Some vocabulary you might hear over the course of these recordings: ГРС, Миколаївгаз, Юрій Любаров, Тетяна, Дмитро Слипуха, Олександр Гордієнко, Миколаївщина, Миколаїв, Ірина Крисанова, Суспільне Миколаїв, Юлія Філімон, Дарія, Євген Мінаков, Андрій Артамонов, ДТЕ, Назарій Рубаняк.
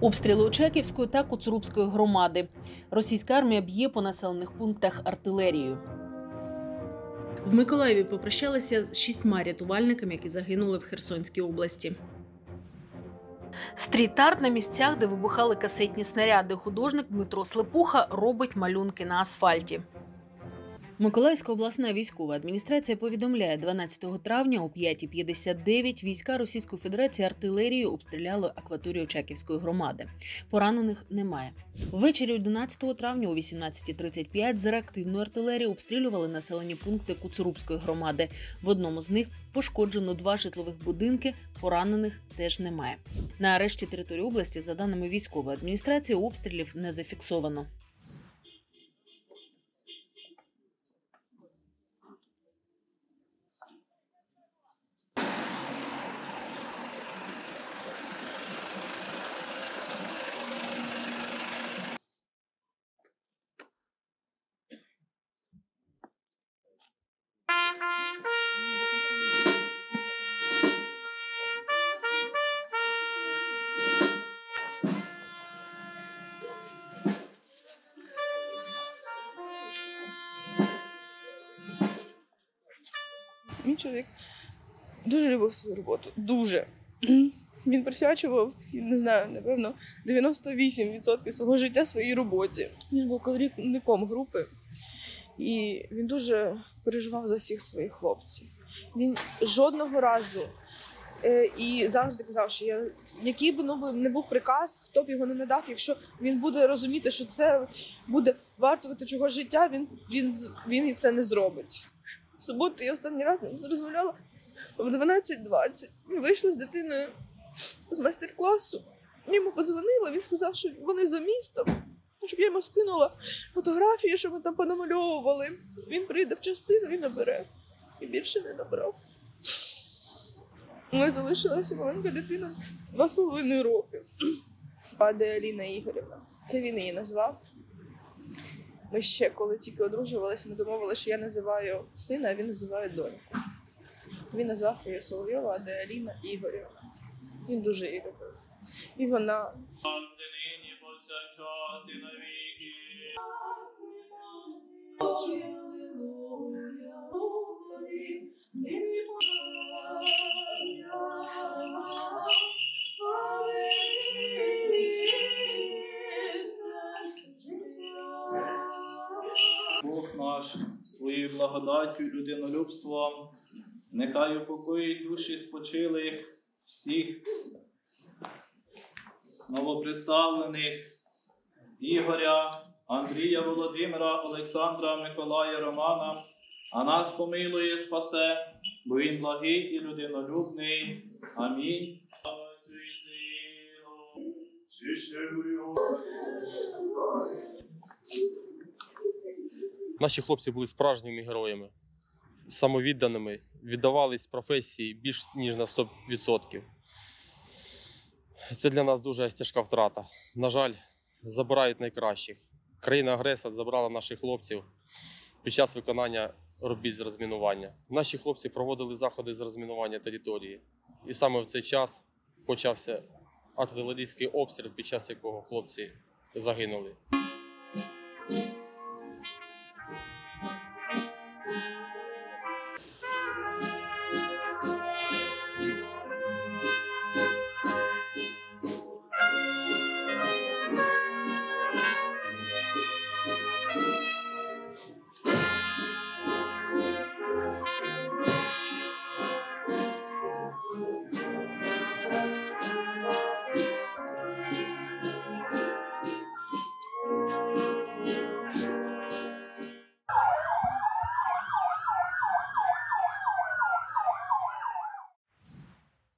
Обстріли Очаківської та Коцурубської громади. Російська армія б'є по населених пунктах артилерією. В Миколаєві попрощалися з 6 рятувальниками, які загинули в Херсонській області. Стріт-арт на місцях, де вибухали касетні снаряди. Художник Дмитро Слипуха робить малюнки на асфальті. Миколаївська обласна військова адміністрація повідомляє, 12 травня о 5:59 війська Російської Федерації артилерією обстріляли акваторію Очаківської громади. Поранених немає. Ввечері 11 травня о 18:35 з реактивної артилерії обстрілювали населені пункти Коцурубської громади. В одному з них пошкоджено 2 житлових будинки, поранених теж немає. На решті території області, за даними військової адміністрації, обстрілів не зафіксовано. Мій чоловік дуже любив свою роботу, дуже. Він присвячував, не знаю, напевно, 98% свого життя своїй роботі. Він був керівником групи, і він дуже переживав за всіх своїх хлопців. Він жодного разу і завжди казав, що який би не був приказ, хто б його не надав, якщо він буде розуміти, що це буде вартувати чогось життя, він і це не зробить. В суботу я останній раз розмовляла в 12:20. Ми вийшли з дитиною з майстер-класу. Йому подзвонила, він сказав, що вони за містом, щоб я йому скинула фотографії, що ми там понамальовували. Він прийде в частину і набере. І більше не набрав. У нас залишилася маленька дитина 2,5 роки. Падає Аліна Ігорівна. Це він її назвав. Ми ще, коли тільки одружувалися, ми домовилися, що я називаю сина, а він називає доньку. Він назвав її Соловйова, а де Аліна Ігорівна. Він дуже її любив. І вона... Своєю благодаттю, людинолюбством, нехай упокоїть душі спочилих, всіх новоприставлених Ігоря, Андрія, Володимира, Олександра, Миколая, Романа, а нас помилує, спасе, бо він благий і людинолюбний. Амінь. Наші хлопці були справжніми героями, самовідданими, віддавались професії більш ніж на 100%. Це для нас дуже тяжка втрата. На жаль, забирають найкращих. Країна-агресор забрала наших хлопців під час виконання робіт з розмінування. Наші хлопці проводили заходи з розмінування території. І саме в цей час почався артилерійський обстріл, під час якого хлопці загинули.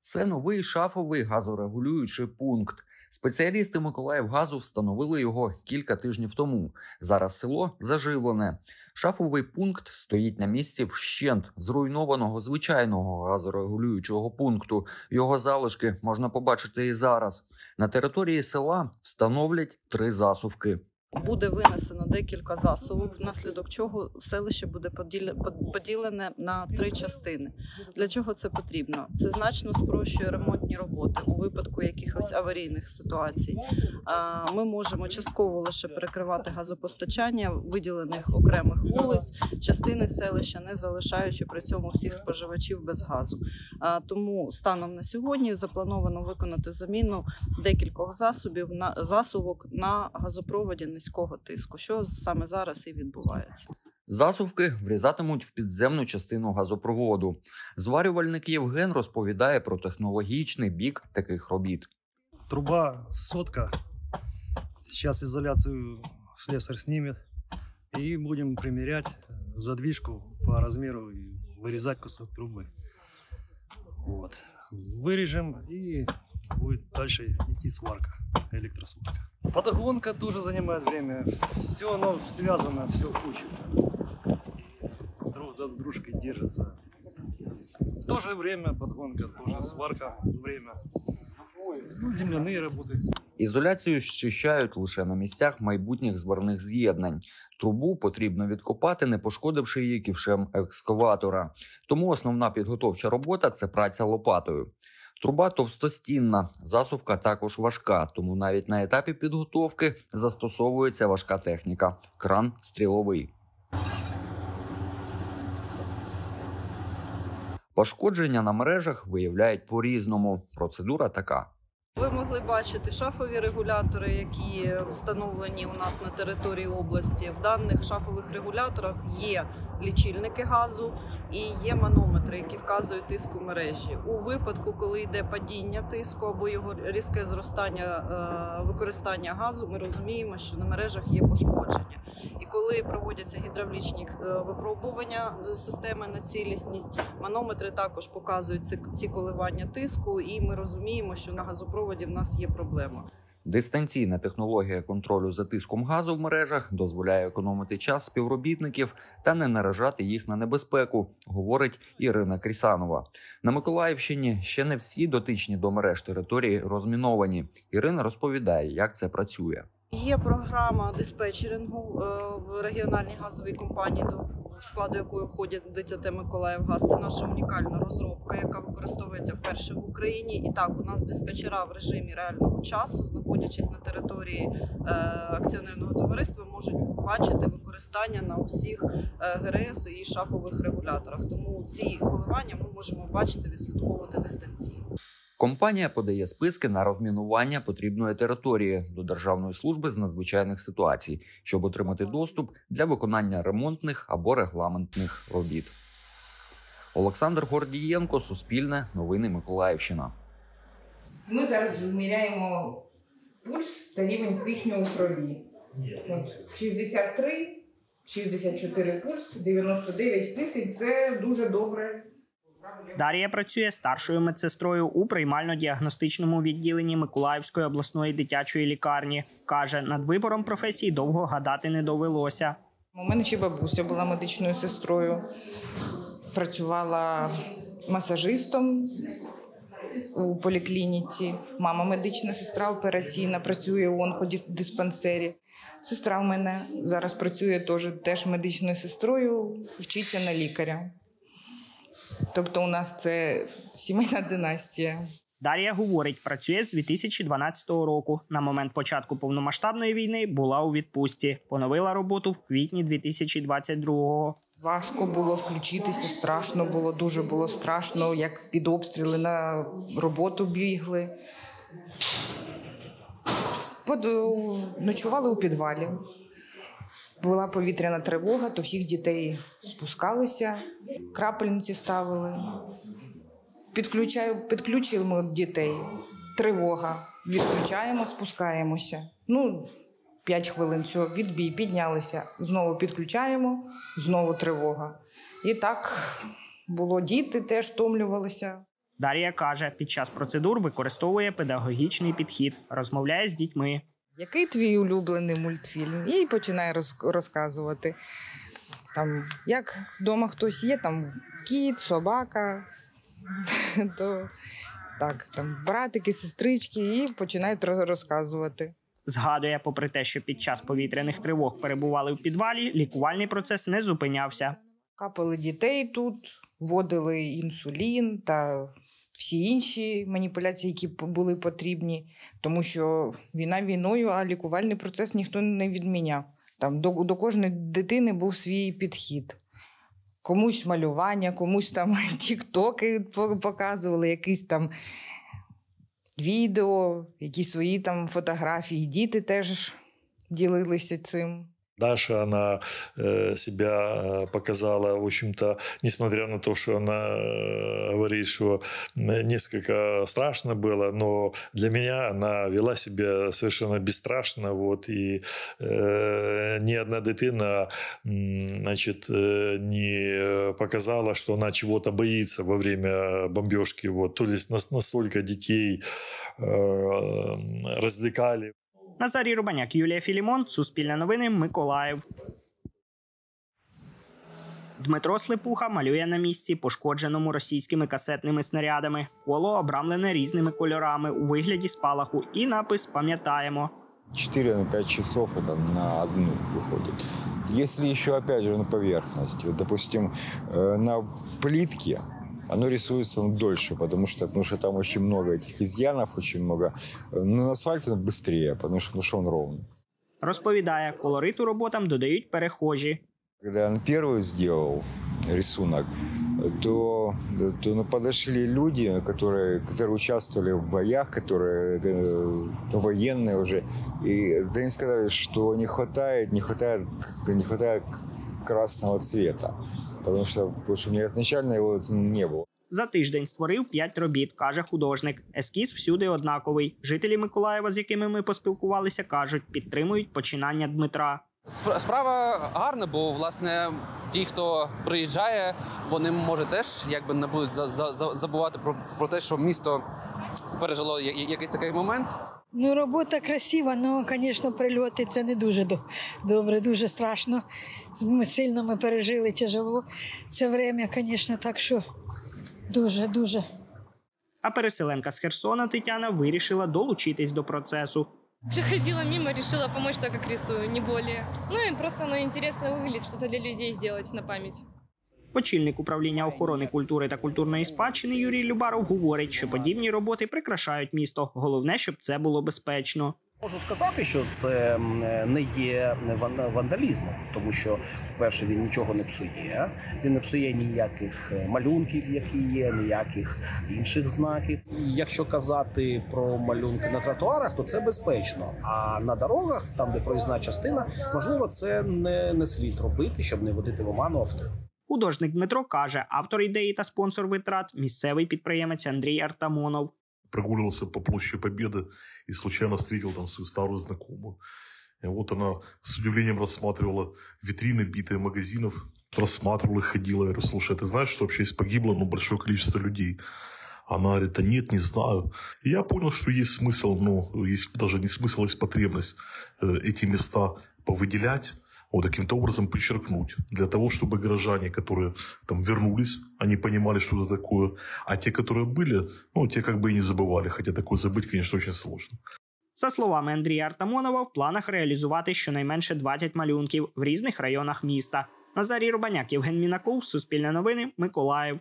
Це новий шафовий газорегулюючий пункт. Спеціалісти Миколаївгазу встановили його кілька тижнів тому. Зараз село заживлене. Шафовий пункт стоїть на місці вщент зруйнованого звичайного газорегулюючого пункту. Його залишки можна побачити і зараз. На території села встановлять 3 засувки. буде винесено декілька засувок, внаслідок чого селище буде поділене на 3 частини. Для чого це потрібно? Це значно спрощує ремонтні роботи у випадку якихось аварійних ситуацій. Ми можемо частково лише перекривати газопостачання виділених окремих вулиць, частини селища, не залишаючи при цьому всіх споживачів без газу. Тому станом на сьогодні заплановано виконати заміну декількох засувок на газопроводі низького тиску, що саме зараз і відбувається. Засувки врізатимуть в підземну частину газопроводу. Зварювальник Євген розповідає про технологічний бік таких робіт. Труба сотка. Сейчас изоляцию слесарь снимет. И будем примерять задвижку по размеру и вырезать кусок трубы. Вот. Вырежем, и будет дальше идти сварка, электросварка. Подогонка тоже занимает время. Все оно связано, все в кучу. Друг за дружкой держится. Тоже время подгонка, тоже сварка, время. Ну, земляные работы. Ізоляцію щищають лише на місцях майбутніх зварних з'єднань. Трубу потрібно відкопати, не пошкодивши її ківшем екскаватора. Тому основна підготовча робота – це праця лопатою. Труба товстостінна, засувка також важка, тому навіть на етапі підготовки застосовується важка техніка – кран стріловий. Пошкодження на мережах виявляють по-різному. Процедура така. Ви могли бачити шафові регулятори, які встановлені у нас на території області. В даних шафових регуляторах є лічильники газу і є манометри, які вказують тиск у мережі. У випадку, коли йде падіння тиску або його різке зростання використання газу, ми розуміємо, що на мережах є пошкодження. І коли проводяться гідравлічні випробування системи на цілісність, манометри також показують ці коливання тиску, і ми розуміємо, що на газопроводі в нас є проблема. Дистанційна технологія контролю за тиском газу в мережах дозволяє економити час співробітників та не наражати їх на небезпеку, говорить Ірина Крисанова. На Миколаївщині ще не всі дотичні до мереж території розміновані. Ірина розповідає, як це працює. Є програма диспетчерингу в регіональній газовій компанії, до складу якої входять ДТЕ «Миколаївгаз». Це наша унікальна розробка, яка використовується вперше в Україні. І так, у нас диспетчера в режимі реального часу, знаходячись на території акціонерного товариства, можуть бачити використання на усіх ГРС і шафових регуляторах. Тому ці коливання ми можемо бачити, відслідковувати дистанційно. Компанія подає списки на розмінування потрібної території до Державної служби з надзвичайних ситуацій, щоб отримати доступ для виконання ремонтних або регламентних робіт. Олександр Гордієнко, Суспільне, новини Миколаївщина. Ми зараз виміряємо пульс та рівень кисню у крові. 63, 64 пульс, 99 кисень – це дуже добре. Дарія працює старшою медсестрою у приймально-діагностичному відділенні Миколаївської обласної дитячої лікарні. Каже, над вибором професії довго гадати не довелося. У мене ще бабуся була медичною сестрою, працювала масажистом у поліклініці. Мама медична, сестра операційна, працює он по диспансері. Сестра в мене зараз працює теж медичною сестрою, вчиться на лікаря. Тобто у нас це сімейна династія. Дарія говорить, працює з 2012 року. На момент початку повномасштабної війни була у відпустці. Поновила роботу в квітні 2022-го. Важко було включитися, страшно було, дуже було страшно, як під обстріли на роботу бігли. Ночували у підвалі. Була повітряна тривога, то всіх дітей спускалися, крапельниці ставили. Підключили дітей, тривога, відключаємо, спускаємося. 5 хвилин, все, відбій, піднялися, знову підключаємо, знову тривога. І так було, діти теж втомлювалися. Дарія каже, під час процедур використовує педагогічний підхід, розмовляє з дітьми. Який твій улюблений мультфільм? І починає розказувати. Там, як вдома хтось є, там кіт, собака, братики, сестрички, і починають розказувати. Згадує, попри те, що під час повітряних тривог перебували в підвалі, лікувальний процес не зупинявся. Капали дітей тут, вводили інсулін та всі інші маніпуляції, які були потрібні, тому що війна війною, а лікувальний процес ніхто не відміняв. Там до кожної дитини був свій підхід. Комусь малювання, комусь там тік-токи показували, якісь там відео, якісь свої там фотографії. Діти теж ділилися цим. Даша, она себя показала, в общем-то, несмотря на то, что она говорит, что несколько страшно было, но для меня она вела себя совершенно бесстрашно, вот, и ни одна дитина, значит, не показала, что она чего-то боится во время бомбежки, вот, то есть настолько детей развлекали. Назарій Рубаняк, Юлія Філімон, Суспільне новини, Миколаїв. Дмитро Слипуха малює на місці, пошкодженому російськими касетними снарядами. Коло обрамлене різними кольорами у вигляді спалаху і напис «Пам'ятаємо». 4-5 часов это на одну выходит. Если еще, опять же, на поверхности, допустим, на плитке, оно рисуется дольше, потому что там очень много этих изъянов, очень много. Но на асфальте оно быстрее, потому что он ровный. Розповідає, колориту роботам додають перехожі. Когда он первый сделал рисунок, то подошли люди, которые участвовали в боях, которые военные уже, и они сказали, что не хватает красного цвета. Тому що ізначально його не було. За тиждень створив 5 робіт, каже художник. Ескіз всюди однаковий. Жителі Миколаєва, з якими ми поспілкувалися, кажуть, підтримують починання Дмитра. Справа гарна, бо, власне, ті, хто приїжджає, вони, може, теж якби не будуть забувати про те, що місто пережило якийсь такий момент. Ну, робота красива, але, звісно, прильоти – це не дуже добре, дуже страшно. Сильно ми пережили тяжело це время, звісно, так що дуже-дуже. А переселенка з Херсона Тетяна вирішила долучитись до процесу. Приходила мимо, решила помочь так, как рисую, не более. Ну и просто оно интересно выглядит, что-то для людей сделать на память. Очільник управління охорони культури та культурної спадщини Юрій Любаров говорить, що подібні роботи прикрашають місто. Головне, щоб це було безпечно. Можу сказати, що це не є вандалізмом, тому що, по-перше, він нічого не псує. Він не псує ніяких малюнків, які є, ніяких інших знаків. Якщо казати про малюнки на тротуарах, то це безпечно. А на дорогах, там, де проїзна частина, можливо, це не слід робити, щоб не вводити в оману авто. Художник Дмитро каже, автор ідеї та спонсор витрат – місцевий підприємець Андрій Артамонов. Прогуливался по площади Победы и случайно встретил там свою старую знакомую. И вот она с удивлением рассматривала витрины, битые магазинов, рассматривала их, ходила. Я говорю, слушай, ты знаешь, что вообще здесь погибло большое количество людей? Она говорит, да нет, не знаю. И я понял, что есть смысл, есть даже не смысл, есть потребность эти места повыделять, вот таким-то образом подчеркнуть, для того, чтобы горожане, которые там вернулись, они понимали, что это такое, а те, которые были, те как бы и не забывали, хотя такое забыть, конечно, очень сложно. За словами Андрія Артамонова, в планах реалізувати щонайменше 20 малюнків в різних районах міста. Назарій Рубаняк, Євген Мінаков, Суспільне новини, Миколаїв.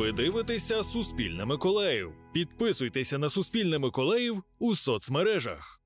Ви дивитеся «Суспільне Миколаїв». Підписуйтеся на «Суспільне Миколаїв» у соцмережах.